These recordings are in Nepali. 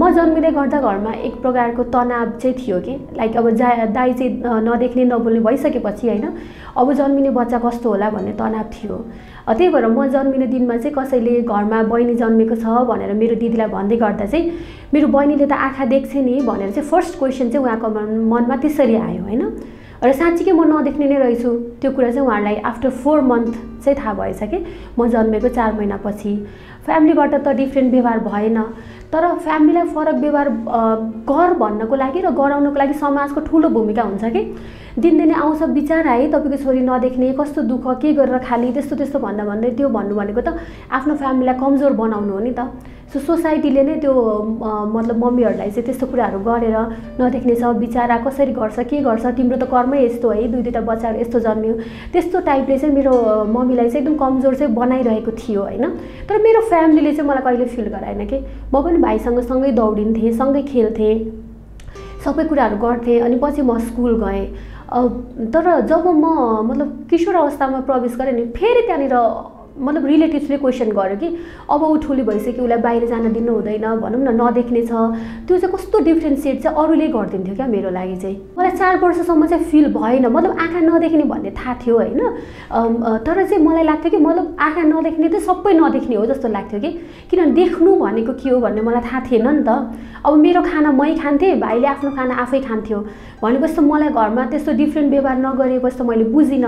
म जन्मिँदै गर्दा घरमा एक प्रकारको तनाव चाहिँ थियो के लाइक अब दाइ चाहिँ नदेख्ने नबोल्ने भइसकेपछि हैन अब जन्मिने बच्चा कस्तो होला भन्ने तनाव थियो। त्यही भएर म जन्मिने दिनमा चाहिँ कसैले घरमा बहिनी जन्मेको छ भनेर मेरो दिदीलाई भन्दै गर्दा चाहिँ मेरो बहिनीले त आँखा देख्छ नि भनेर चाहिँ फर्स्ट क्वेशन चाहिँ उहाँको मनमा त्यसरी आयो हैन। र साच्चै म नदेख्ने नै रहेछु त्यो कुरा चाहिँ उहाँलाई आफ्टर 4 मन्थ चाहिँ थाहा भएछ के म जन्मेको 4 महिनापछि। फ्यामिलीबाट त डिफरेन्ट व्यवहार भएन तर फ्यामिलीलाई फरक व्यवहार गर भन्नको लागि र गराउनको लागि समाजको ठूलो भूमिका हुन्छ के। दिनदिनै आउँछ विचार आए तपाईको छोरी नदेख्ने कस्तो दुःख के गरेर खाली त्यस्तो त्यस्तो भन्दा भन्दै त्यो भन्नु भनेको त आफ्नो फ्यामिलीलाई कमजोर बनाउनु हो नि त। सो सोसाइटीले नै त्यो मतलब मम्मीहरुलाई चाहिँ त्यस्तो कुराहरु गरेर नदेख्ने छ बिचारा कसरी गर्छ के गर्छ तिम्रो त कर्मै यस्तो है दुई दुईटा बच्चाहरु यस्तो जन्मियो त्यस्तो टाइपले चाहिँ मेरो मम्मीलाई चाहिँ एकदम कमजोर चाहिँ बनाइरहेको थियो हैन। तर मेरो फ्यामिलीले चाहिँ मलाई कहिले फिल गराएन के। म पनि भाइसँग सँगै दौडिन्थे सँगै खेल्थे सबै कुराहरु गर्थे अनि पछि म स्कुल गए। तर जब म मतलब किशोर अवस्थामा प्रवेश गरे नि फेरि त्यनीर मतलब रिलेटिभ्सले क्वेशन गर्यो कि अब उ ठुली भइसक्यो उलाई बाहिर जान दिनु हुँदैन भनौं न नदेख्ने छ त्यो चाहिँ कस्तो डिफरेन्सिएट चाहिँ अरूले गर्दिन्थ्यो क्या। मेरो लागि चाहिँ मलाई 4 वर्षसम्म चाहिँ फिल भएन मतलब आँखा नदेख्ने भन्ने थाहा थियो हैन। तर चाहिँ मलाई लाग्थ्यो कि मतलब आँखा नदेख्ने त सबै नदेख्ने हो जस्तो लाग्थ्यो कि किनभने देख्नु भनेको के हो भन्ने मलाई थाहा थिएन नि त। अब मेरो खाना मै खान्थे भाइले आफ्नो खाना आफै खान्थ्यो भनेपछि त मलाई घरमा त्यस्तो डिफरेन्ट व्यवहार नगरेपछि त मैले बुझिन।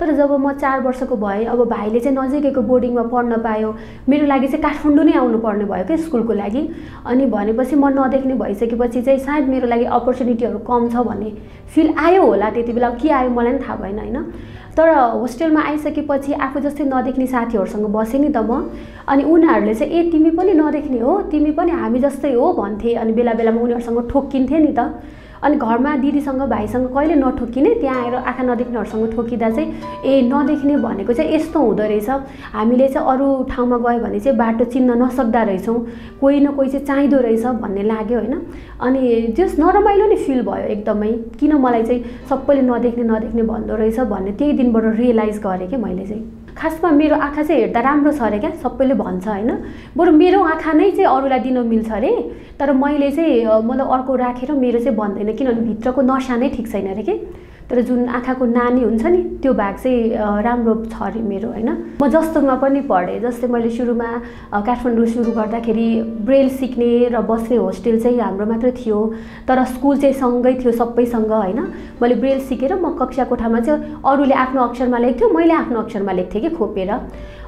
तर जब म 4 वर्षको भए अब भाइले चाहिँ नजिकैको बोर्डिङमा पढ्न पायो मेरो लागि चाहिँ काठमाडौँ नै आउनु पर्ने भयो के स्कुलको लागि। अनि भनेपछि म नदेख्ने भइसकेपछि चाहिँ सायद मेरो लागि अपर्च्युनिटीहरु कम छ भन्ने फिल आयो होला त्यतिबेला के आयो मलाई पनि थाहा भएन हैन। तर होस्टेलमा आइसकेपछि आफू जस्तै नदेख्ने साथीहरुसँग बसे नि त म अनि उनीहरुले चाहिँ ए तिमी पनि नदेख्ने हो तिमी पनि हामी जस्तै हो भन्थे अनि बेला बेलामा उनीहरुसँग ठोक्किन्थे नि त। अनि घरमा दिदीसँग भाइसँग कहिले नठोकिने त्यहाँ आएर आँखा नदेख्नेहरुसँग ठोकिदा चाहिँ ए नदेख्ने भनेको चाहिँ यस्तो हुँदो रहेछ हामीले चाहिँ अरू ठाउँमा गयो भने चाहिँ बाटो चिन्न नसक्दा रहेछौं कोही न कोही चाहिँ चाहिदो रहेछ भन्ने लाग्यो हैन। अनि जस नरमाइलो नि फिल भयो एकदमै किन मलाई चाहिँ सबैले नदेख्ने नदेख्ने भन्दो रहेछ भन्ने त्यही दिनबाट रियलाइज गरे के मैले चाहिँ। खासमा मेरो आँखा चाहिँ हेर्दा राम्रो छ रे क्या सबैले भन्छ हैन बरु मेरो आँखा नै चाहिँ अरूलाई दिन मिल्छ रे तर मैले चाहिँ मलाई अर्को राखेर मेरो चाहिँ भन्दैन किनभने भित्रको नसा नै ठीक छैन रे के। तर जुन आँखाको नानी हुन्छ नि त्यो भाग चाहिँ राम्रो छ रे मेरो हैन। म जस्तोमा पनि पढे जस्तै मैले सुरुमा काठमाडौँ सुरु गर्दाखेरि ब्रेल सिक्ने र बस्ने होस्टेल चाहिँ हाम्रो मात्र थियो तर स्कुल चाहिँ सँगै थियो सबैसँग हैन। मैले ब्रेल सिकेर म कक्षा कोठामा चाहिँ अरूले आफ्नो अक्षरमा लेख्थ्यो मैले आफ्नो अक्षरमा लेख्थे के खोपेर।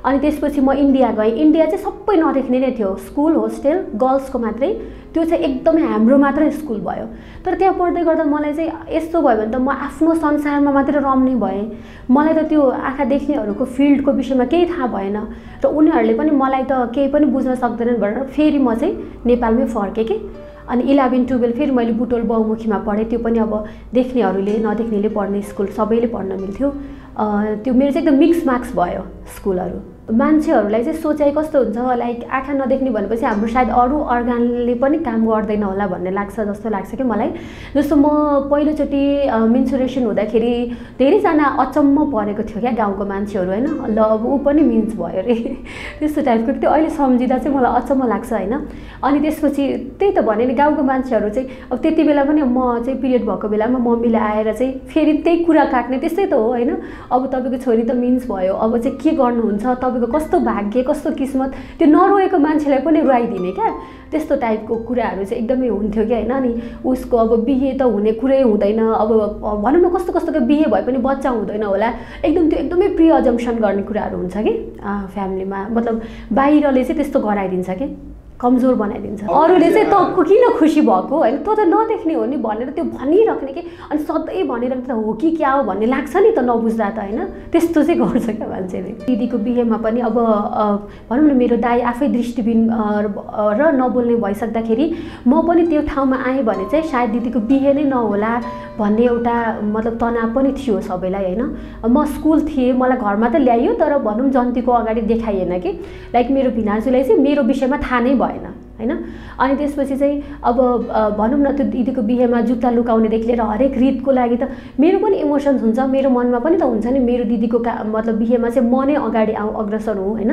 अनि त्यसपछि म इन्डिया गए इन्डिया चाहिँ सबै नदेख्ने नै थियो स्कुल होस्टेल गर्ल्सको मात्रै त्यो चाहिँ एकदमै हाम्रो मात्रै स्कुल भयो। तर त्यहाँ पढ्दै गर्दा मलाई चाहिँ यस्तो भयो भने त म आफ्नो संसारमा मात्र रम्ने भए मलाई त त्यो आँखा देख्नेहरुको फिल्डको विषयमा केही थाहा भएन र उनीहरुले पनि मलाई त केही पनि बुझ्न सक्दैनन् भनेर फेरि म चाहिँ नेपालमै फर्के के। अनि 11 12 फेरि मैले बुटोल बहुमुखीमा पढे त्यो पनि अब देख्नेहरुले नदेख्नेले पढ्ने स्कुल सबैले पढ्न मिल्थ्यो। त्यो मेरो चाहिँ एकदम मिक्स मार्क्स भयो स्कुलहरु। मान्छेहरुलाई चाहिँ सोचाइ कस्तो हुन्छ लाइक आँखा नदेख्ने भनेपछि हाम्रो सायद अरू अर्गानले पनि काम गर्दैन होला भन्ने लाग्छ जस्तो लाग्छ के मलाई। जस्तो म पहिलोचोटी मेन्सुरेसन हुँदाखेरि धेरैजना अचम्म परेको थियो क्या गाउँको मान्छेहरु हैन ल अब उ पनि मेन्स भयो रे त्यस्तो टाइपको त्यो अहिले सम्झिदा चाहिँ मलाई अचम्म लाग्छ हैन। अनि त्यसपछि त्यही त भने नि गाउँको मान्छेहरु चाहिँ अब त्यतिबेला पनि म चाहिँ पिरियड भएको बेलामा मम्मीले आएर चाहिँ फेरि त्यही कुरा काट्ने त्यस्तै त हो हैन अब तपाईको छोरी त मेन्स भयो अब चाहिँ के गर्नुहुन्छ तपाईको कस्तो भाग्य कस्तो किस्मत त्यो नरोएको मान्छेलाई पनि रुवाइदिने क्या त्यस्तो टाइपको कुराहरु चाहिँ एकदमै हुन्थ्यो के हैन। अनि उसको अब बिहे त हुने कुरै हुँदैन अब भनौं न कस्तो कस्तोको बिहे भए पनि बच्चा हुँदैन होला एकदम त्यो एकदमै प्रि अजम्पसन गर्ने कुराहरु हुन्छ के फ्यामिलीमा मतलब बाहिरले चाहिँ त्यस्तो गराइदिन्छ के कमजोर बनाइदिन्छ। अरूले चाहिँ तँ किन खुसी भएको हैन तँ त नदेख्ने हो नि भनेर त्यो भनिराख्ने के अनि सधैँ भनिराख्ने त हो कि क्या हो भन्ने लाग्छ नि त नबुझ्दा त हैन त्यस्तो चाहिँ गर्छ क्या मान्छेले। दिदीको बिहेमा पनि अब भनौं न मेरो दाइ आफै दृष्टिबिन र नबोल्ने भइसक्दाखेरि म पनि त्यो ठाउँमा आएँ भने चाहिँ सायद दिदीको बिहे नै नहोला भन्ने एउटा मतलब तनाव पनि थियो सबैलाई हैन। म स्कुल थिएँ मलाई घरमा त ल्याइयो तर भनौं जन्तीको अगाडि देखाइएन के लाइक मेरो भिनाजुलाई चाहिँ मेरो विषयमा थाहा नै भएन हैन अनि त्यसपछि चाहिँ अब भनौं न त्यो दिदीको बिहेमा जुत्ता लुकाउने देखि लिएर हरेक रीतको लागि त मेरो पनि इमोशन्स हुन्छ मेरो मनमा पनि त हुन्छ नि मेरो दिदीको मतलब बिहेमा चाहिँ म नै अगाडि अग्रसर हुँ हैन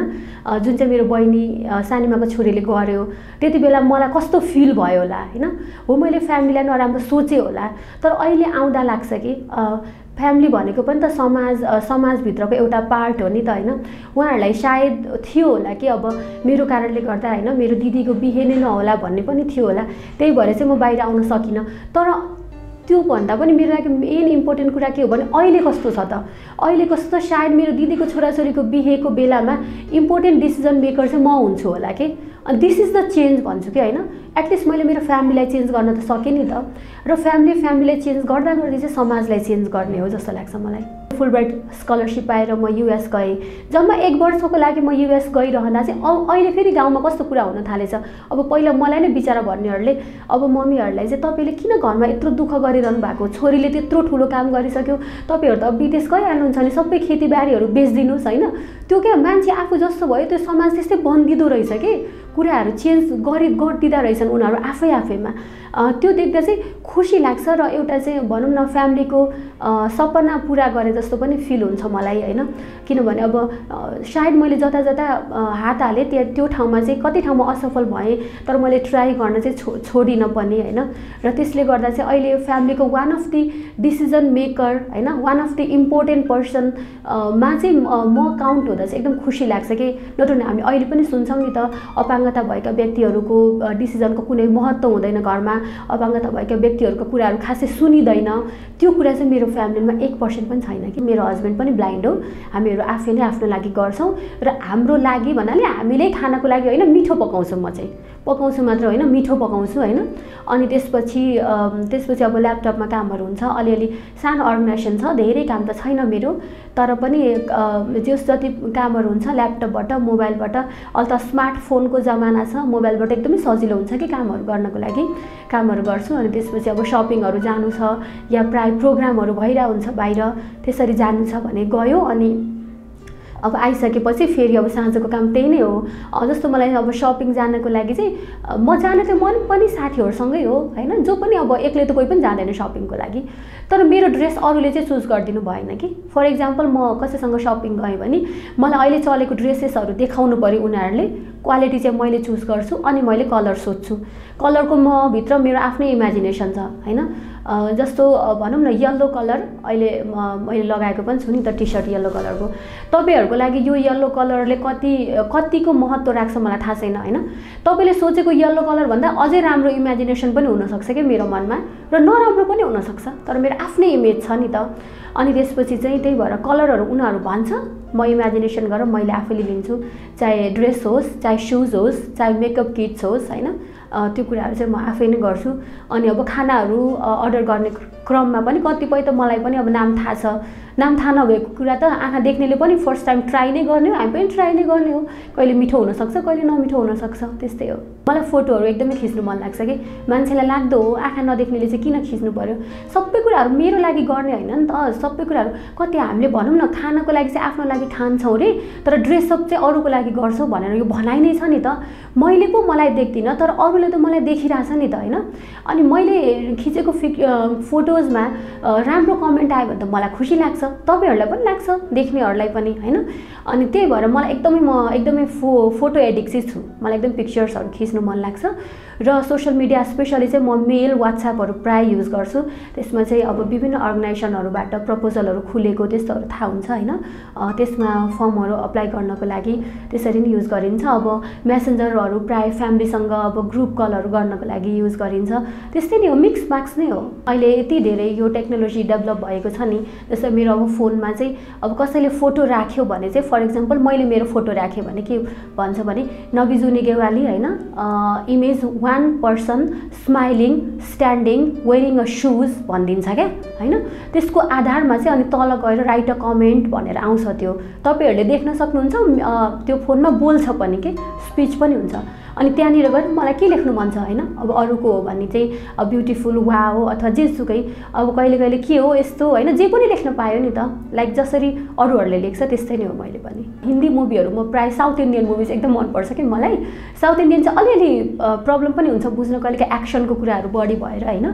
जुन चाहिँ मेरो बहिनी सानीमाको छोरीले गर्यो त्यतिबेला मलाई कस्तो फिल भयो होला हैन हो मैले फ्यामिलीलाई नराम्रो सोचे होला तर अहिले आउँदा लाग्छ कि फ्यामिली भनेको पनि त समाज भित्रको एउटा पार्ट हो नि त हैन उहाँहरुलाई शायद थियो होला कि अब मेरो कारणले गर्दा हैन मेरो दिदीको बिहे नै नहोला भन्ने पनि थियो होला त्यही भएर चाहिँ म बाहिर आउन सकिन तर त्यो भन्दा पनि मेरो लागि मेन इम्पोर्टेन्ट कुरा के हो भने अहिले कस्तो छ त अहिले कस्तो शायद मेरो दिदीको छोराछोरीको बिहेको बेलामा इम्पोर्टेन्ट डिसिजन मेकर चाहिँ म हुन्छु होला के अनि दिस इज द चेन्ज भन्छु के हैन एटलिस्ट मैले मेरो फ्यामिलीलाई चेन्ज गर्न त सके नि त र फ्यामिलीलाई चेन्ज गर्दा गर्दै चाहिँ समाजलाई चेन्ज गर्ने हो जस्तो लाग्छ मलाई फुलब्राइट स्कलरसिप पाएर म युएस गएँ जम्मा 1 वर्षको लागि म युएस गइरहँदा चाहिँ अहिले फेरि गाउँमा कस्तो कुरा हुन थालेछ अब पहिला मलाई नै बिचारा भन्नेहरुले अब मम्मीहरुलाई चाहिँ तपाईले किन घरमा यत्रो दुःख गरिरहनु भएको छोरीले त्यत्रो ठूलो काम गरिसक्यो तपाईहरु त अब विदेश गइहाल्नुहुन्छ नि सबै खेतीबारीहरु बेच्दिनुस् हैन त्यो के मान्छे आफू जस्तो भयो त्यो समाज त्यस्तै बन्दिदो रहेछ के कुराहरु चेन्ज गरिदिँदा रहेछन् उनीहरु आफैमा त्यो देख्दा चाहिँ खुसी लाग्छ र एउटा चाहिँ भनौं न फ्यामिलीको सपना पूरा गरे जस्तो पनि फिल हुन्छ मलाई हैन किनभने अब शायद मैले जता जता हात हाले त्यो ठाउँमा चाहिँ कति ठाउँमा असफल भए तर मैले ट्राई गर्न चाहिँ छोडिन पनि हैन र त्यसले गर्दा चाहिँ अहिले फ्यामिलीको one of the decision maker हैन one of the important person मा चाहिँ म काउन्ट हुँदा चाहिँ एकदम खुसी लाग्छ के नत्र हामी अहिले पनि सुन्छौं नि त अपाङ्गता भएका व्यक्तिहरुको डिसिजनको कुनै महत्त्व हुँदैन घरमा अपाङ्गता भएका व्यक्तिहरुको कुराहरु खासै सुनिदैन त्यो कुरा चाहिँ मेरो फ्यामिलीमा 1% पनि छैन कि मेरो हस्बेन्ड पनि ब्लाइन्ड हो हामीहरु आफै नै आफ्नो लागि गर्छौं र हाम्रो लागि भन्नाले हामीले खानाको लागि हैन मिठो पकाउँछु म चाहिँ पकाउँछु मात्र हैन मिठो पकाउँछु हैन अनि त्यसपछि अब ल्यापटपमा कामहरु हुन्छ अलिअलि सानो अर्गनाइजेसन छ धेरै काम त छैन मेरो तर पनि जस जति कामहरु हुन्छ ल्यापटपबाट मोबाइलबाट अल्ल त स्मार्टफोनको जमाना छ मोबाइलबाट एकदमै सजिलो हुन्छ कि कामहरु गर्नको लागि कामहरु गर्छु अनि त्यसपछि अब शपिङहरु जानु छ या प्राय प्रोग्रामहरु भइरा हुन्छ बाहिर त्यसरी जानु छ भने गयो अनि अब आइसकेपछि फेरि अब साँझको काम त्यही नै हो जस्तो मलाई अब शपिङ जानको लागि चाहिँ म जान त मन पनि साथीहरुसँगै हो हैन जो पनि अब एक्लै त कोही पनि जाँदैन शपिङको लागि तर मेरो ड्रेस अरूले चाहिँ चुज गर्दिनु भएन कि फर एक्जाम्पल म कसैसँग शपिङ गए भने मलाई अहिले चलेको ड्रेसेसहरु देखाउनु पर्यो उनीहरुले क्वालिटी चाहिँ मैले चुज गर्छु अनि मैले कलर सोध्छु कलरको म भित्र मेरो आफ्नै इमेजिनेसन छ हैन जस्तो भनौं न येलो कलर अहिले मैले लगाएको पनि छु नि त टी-शर्ट येलो कलरको तपाईहरुको लागि यो येलो कलरले कतिको महत्त्व राख्छ मलाई थाहा छैन हैन तपाईले सोचेको येलो कलर भन्दा अझै राम्रो इमेजिनेसन पनि हुन सक्छ के मेरो मनमा र नराम्रो पनि हुन सक्छ तर मेरो आफ्नै इमेज छ नि त अनि त्यसपछि चाहिँ त्यही भएर कलरहरु उनीहरु भन्छ म इमेजिनेसन गरेर मैले आफैले लिन्छु चाहे ड्रेस होस् चाहे शूज होस् चाहे मेकअप किट्स होस् हैन त्यो कुराहरु चाहिँ म आफै नै गर्छु अनि अब खानाहरु अर्डर गर्ने क्रममा पनि कतिपय त मलाई पनि अब नाम थाहा छ नाम थाहा नभएको कुरा त आँखा देख्नेले पनि फर्स्ट टाइम ट्राई नै गर्ने हो हामी पनि ट्राई नै गर्ने हो कहिले मिठो हुन सक्छ कहिले नमिठो हुन सक्छ त्यस्तै हो मलाई फोटोहरु एकदमै खिच्नु मन लाग्छ के मान्छेलाई लाग्दो हो आँखा नदेख्नेले चाहिँ किन खिच्नु पर्यो सबै कुराहरु मेरो लागि गर्ने हैन नि त सबै कुराहरु कति हामीले भनौं न खानको लागि चाहिँ आफ्नो लागि खान्छौ रे तर ड्रेस अप चाहिँ अरूको लागि गर्छौ भनेर यो भनाइ नै छ नि त मैले पो मलाई देख्दिन तर अरूले त मलाई देखिराछ नि त हैन अनि मैले खिचेको फोटोजमा राम्रो कमेन्ट आयो भने त मलाई खुसी लाग्छ तपाईहरुलाई पनि लाग्छ देख्नेहरुलाई पनि हैन अनि त्यही भएर मलाई एकदमै फोटो एडिक्सी छु मलाई एकदम पिक्चर्सहरु खिच्नु मन लाग्छ र सोशल मिडिया स्पेशली चाहिँ म मेल व्हाट्सएपहरु प्राय युज गर्छु त्यसमा चाहिँ अब विभिन्न अर्गनाइजेसनहरुबाट प्रपोजलहरु खुलेको त्यस्तोहरु थाहा हुन्छ हैन त्यसमा फर्महरु अप्लाई गर्नको लागि त्यसरी नै युज गरिन्छ अब मेसेन्जरहरु प्राय फ्यामिलीसँग अब ग्रुप कलहरु गर्नको लागि युज गरिन्छ त्यस्तै नै हो मिक्स मार्क्स नै हो अहिले यति धेरै यो टेक्नोलोजी डेभलप भएको छ नि जस्तै मेरो अब फोनमा चाहिँ अब कसैले फोटो राख्यो भने चाहिँ फर एक्जाम्पल मैले मेरो फोटो राखेँ भने के भन्छ भने नबिजुनी गेवाली हैन image 1 person smiling standing wearing a shoes भन्दिन्छ के हैन त्यसको आधारमा चाहिँ अनि तल गएर राइट अ कमेन्ट भनेर आउँछ त्यो तपाईहरुले देख्न सक्नुहुन्छ त्यो फोनमा बोल्छ पनि के स्पीच पनि हुन्छ अनि त्यहाँनिर गएर मलाई के लेख्नु मन छ हैन अब अरुको हो भन्ने चाहिँ ब्युटीफुल वाओ अथवा जेसुकै अब कहिले कहिले के हो यस्तो हैन जे पनि लेख्न पायो नि त लाइक जसरी अरुहरुले लेख्छ त्यस्तै नै हो मैले पनि हिन्दी मुभीहरु म प्राय साउथ इन्डियन मुभिज एकदम मन पर्छ के मलाई साउथ इन्डियन चाहिँ अलिअलि प्रब्लम पनि हुन्छ बुझ्न कहिले के एक्सनको कुराहरु बढी भएर हैन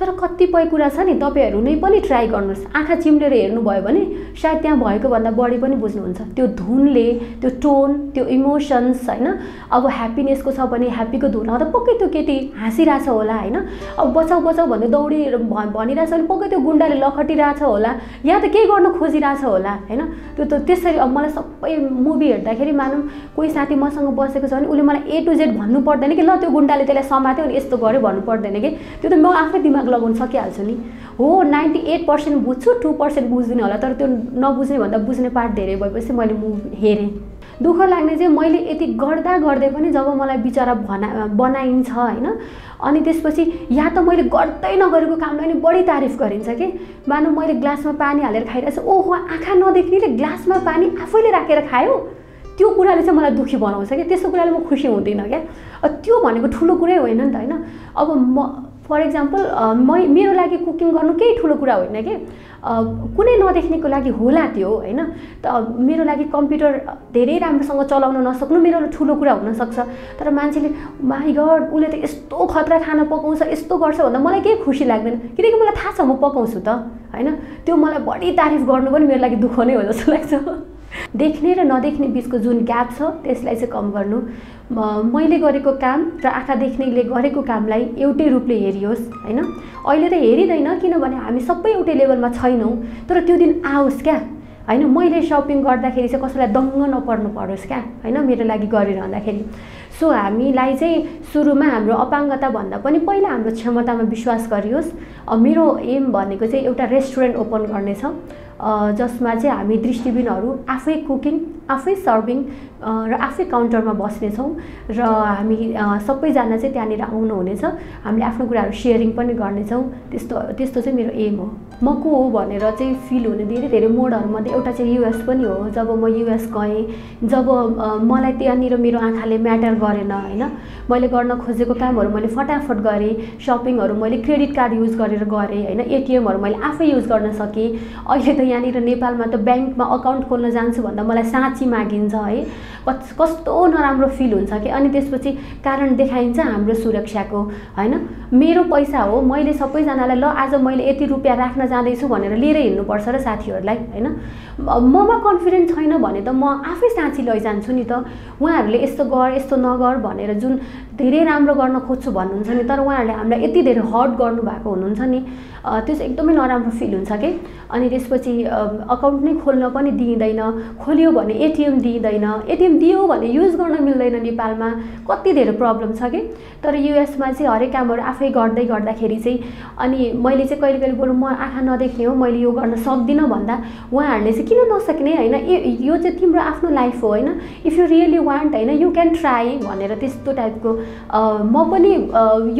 तर कतिपय कुरा छ नि तपाईहरु नै पनि ट्राई गर्नुस् आँखा चिम्लेर हेर्नु भयो भने शायद त्यहाँ भएको भन्दा बढी पनि बुझ्नु हुन्छ त्यो धुनले त्यो टोन त्यो इमोशन्स हैन अब ह्यापीनेस को छ भने ह्यापीको धुन आउँदा पक्कै त्यो केटी हाँसिराछ होला हैन अब बचाऊ बचाऊ भन्दै दौडिएर भनिराछ अनि पक्कै त्यो गुण्डाले लखटिराछ होला या त के गर्न खोजिराछ होला हैन त्यो त त्यसरी अब मलाई सबै मुभी हेर्दाखेरि मानम कोही साथी मसँग बसेको छ भने उले मलाई ए टु जेड भन्नु पर्दैन के ल त्यो गुण्डाले त्यसलाई समात्यो अनि यस्तो गर्यो भन्नु पर्दैन के त्यो त म आफै दिमाग लगाउन सकिहाल्छु नि हो 98% बुझ्छु 2% बुझ्दिन होला तर त्यो नबुझ्ने भन्दा बुझ्ने पार्ट धेरै भएपछि मैले मुभी हेरे दुःख लाग्ने चाहिँ मैले यति गर्दा गर्दै पनि जब मलाई बिचारा बनाइन्छ हैन अनि त्यसपछि या त मैले गर्दै नगरेको कामलाई नि बढी तारिफ गरिन्छ के मानौ मैले ग्लासमा पानी हालेर खाइरहेछु ओहो आँखा नदेख्नेले ग्लासमा पानी आफैले राखेर खायो त्यो कुराले चाहिँ मलाई दुखी बनाउँछ के त्यसको कुराले म खुसी हुँदिन के त्यो भनेको ठूलो कुरै होइन नि त हैन अब फर एक्जाम्पल मेरो लागि कुकिङ गर्नु केही ठूलो कुरा होइन के कुनै नदेख्नेको लागि होला त्यो हैन त मेरो लागि कम्प्युटर धेरै राम्रोसँग चलाउन नसक्नु मेरो ठूलो कुरा हुन सक्छ तर मान्छेले माइ गॉड उले त यस्तो खतरा खाना पकाउँछ यस्तो गर्छ भन्दा मलाई के खुसी लाग्दैन किनकि मलाई थाहा छ म पकाउँछु त हैन त्यो मलाई बढी तारिफ गर्नु पनि मेरो लागि दुःख नै हो जस्तो लाग्छ देख्ने र नदेख्ने बीचको जुन ग्याप छ त्यसलाई चाहिँ कम गर्नु मैले गरेको काम र आँखा देख्नेले गरेको कामलाई एउटै रूपले हेरियोस् हैन अहिले त हेरिदैन किनभने हामी सबै एउटै लेभलमा छैनौं तर त्यो दिन आओस् क्या हैन मैले शपिङ गर्दाखेरि चाहिँ कसैलाई दङ्ग नपर्नु परोस् क्या हैन मेरो लागि गरिरहँदाखेरि सो हामीलाई चाहिँ सुरुमा हाम्रो अपाङ्गता भन्दा पनि पहिला हाम्रो क्षमतामा विश्वास गरियोस् मेरो एम भनेको चाहिँ एउटा रेस्टुरेन्ट ओपन गर्ने छ जसमा चाहिँ हामी दृष्टिबिनहरु आफै कुकिङ आफै सर्भिङ र आफै काउन्टरमा बस्ने छौं र हामी सबै जना चाहिँ त्यहाँनिर आउनु हुनेछ हामीले आफ्नो कुराहरु शेयरिङ पनि गर्ने छौं त्यस्तो चाहिँ मेरो एम हो म को हो भनेर चाहिँ फिल हुने धेरै धेरै मोडहरु मध्ये एउटा चाहिँ यूएस पनि हो जब म यूएस गए जब मलाई त्यहाँनिर मेरो आँखाले म्याटर गरेन हैन मैले गर्न खोजेको कामहरु मैले फटाफट गरे शपिङहरु मैले क्रेडिट कार्ड युज गरेर गरे हैन एटीएमहरु मैले आफै युज गर्न सके अहिले त यानी नेपालमा त बैंकमा अकाउन्ट खोल्न जान्छु भन्दा मलाई साँची मागिन्छ है कस्तो नराम्रो फिल हुन्छ के अनि त्यसपछि कारण देखाइन्छ हाम्रो सुरक्षाको हैन मेरो पैसा हो मैले सबै जनालाई ल आज मैले यति रुपैयाँ राख्न जाँदै छु भनेर लिएर हिड्नु पर्छ र साथीहरुलाई हैन ममा कन्फिडेन्स छैन भने त म आफै साँची लैजान्छु नि त उहाँहरुले यस्तो गर यस्तो नगर भनेर जुन धेरै राम्रो गर्न खोज्छु भन्नुहुन्छ नि तर उहाँहरुले हामीलाई यति धेरै हर्ट गर्नु भएको हुनुहुन्छ नि त्यो चाहिँ एकदमै नराम्रो फिल हुन्छ के अनि त्यसपछि अकाउन्ट नै खोल्न पनि दिइदैन खोल्यो भने एटीएम दिइदैन एटीएम दियो भने युज गर्न मिल्दैन नेपालमा कति धेरै प्रब्लम छ के तर यूएसमा चाहिँ हरेक कामहरु आफै गर्दै गर्दाखेरि चाहिँ अनि मैले चाहिँ कहिले कहिले बोलु म आँखा नदेख्ने हो मैले यो गर्न सक्दिन भन्दा उहाँहरुले चाहिँ किन नसक्ने हैन यो चाहिँ तिम्रो आफ्नो लाइफ हो हैन इफ यु रियली वान्ट हैन यु क्यान ट्राई भनेर त्यस्तो टाइपको म पनि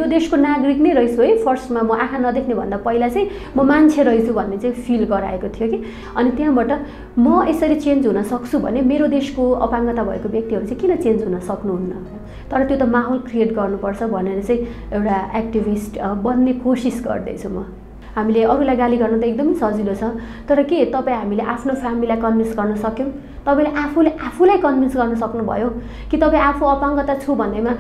यो देशको नागरिक नै रहेछु है फर्स्टमा म आँखा नदेख्ने भन्दा पहिला चाहिँ म मान्छे रहेछु भन्ने चाहिँ फिल गराएको थियो कि अनि त्यहाँबाट म यसरी चेन्ज हुन सक्छु भने मेरो देशको अपाङ्गता भएको व्यक्तिहरु चाहिँ किन चेन्ज हुन सक्नुहुन्न तर त्यो त माहौल क्रिएट गर्नुपर्छ भनेर चाहिँ एउटा एक्टिभिस्ट बन्ने कोसिस गर्दैछु म हामीले अरूलाई गाली गर्न त एकदमै सजिलो छ तर के तपाई हामीले आफ्नो फ्यामिलीलाई कन्भिन्स गर्न सक्यौ तपाईले आफूलाई कन्भिन्स गर्न सक्नु भयो कि तपाई आफू अपाङ्गता छु भन्नेमा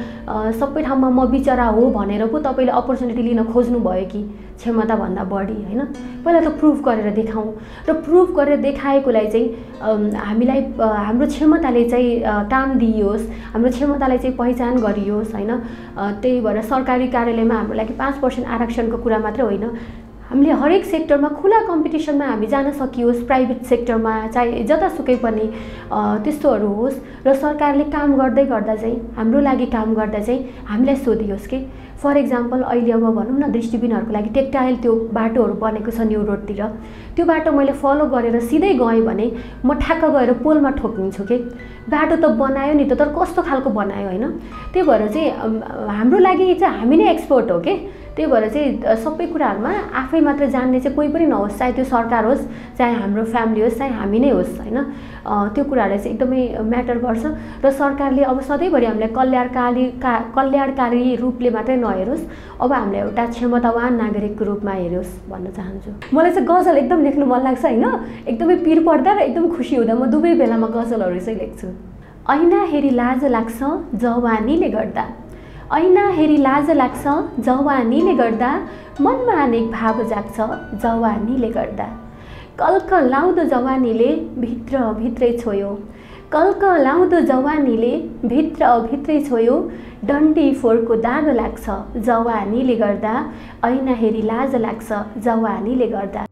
सबै ठाउँमा म बिचारा हो भनेर पो तपाईले अपर्चुनिटी लिन खोज्नु भयो कि क्षमता भन्दा बढी हैन पहिला त प्रूफ गरेर देखाऊ र प्रूफ गरेर देखाएकोलाई चाहिँ हामीलाई हाम्रो क्षमताले चाहिँ काम दिइयोस् हाम्रो क्षमतालाई चाहिँ पहिचान गरियोस् हैन त्यही भएर सरकारी कार्यालयमा हाम्रो लागि 5% आरक्षणको कुरा मात्र होइन हामीले हरेक सेक्टरमा खुला कम्पिटिसनमा हामी जान सकियोस् प्राइभेट सेक्टरमा चाहे जतासुकै पनि त्यस्तोहरु होस् र सरकारले काम गर्दै गर्दा चाहिँ हाम्रो लागि काम गर्दा चाहिँ हामीलाई सोधियोस् के फर एक्जाम्पल अहिले अब भनौं न दृष्टिबिनहरुको लागि टेक्टाइल त्यो बाटोहरु बनेको छ न्यू रोडतिर त्यो बाटो मैले फलो गरेर सिधै गए भने म ठ्याक्क गएर पोलमा ठोकिन्छु के बाटो त बनायो नि त तर कस्तो खालको बनायो हैन त्यही भएर चाहिँ हाम्रो लागि चाहिँ हामी नै एक्सपर्ट हो के त्यही भएर चाहिँ सबै कुराहरुमा आफै मात्र जान्ने चाहिँ कोही पनि नहोस्, चाहे त्यो सरकार होस्, चाहे हाम्रो फ्यामिली होस्, चाहे हामी नै होस्, हैन। त्यो कुराहरुले चाहिँ एकदमै म्याटर गर्छ र सरकारले अब सधैँभरि हामीलाई कल्याणकारी रूपले मात्रै नहेरोस्, अब हामीलाई एउटा क्षमतावान नागरिकको रूपमा हेरोस् भन्न चाहन्छु। मलाई चाहिँ गजल एकदम लेख्न मन लाग्छ, हैन। एकदमै पीर पर्दा र एकदम खुशी हुँदा म दुबै बेलामा गजलहरु चाहिँ लेख्छु। ऐना हेरी लाज लाग्छ जवानीले गर्दा, ऐना हेरी लाज लाग्छ जवानीले गर्दा, मनमा अनेक भाव जाग्छ जवानीले गर्दा, कल्क लाउँदो जवानीले भित्र भित्रै छोयो, कल्क लाउँदो जवानीले भित्र भित्रै छोयो, डन्डी फोरको दाग लाग्छ जवानीले गर्दा, ऐना हेरी लाज लाग्छ जवानीले गर्दा।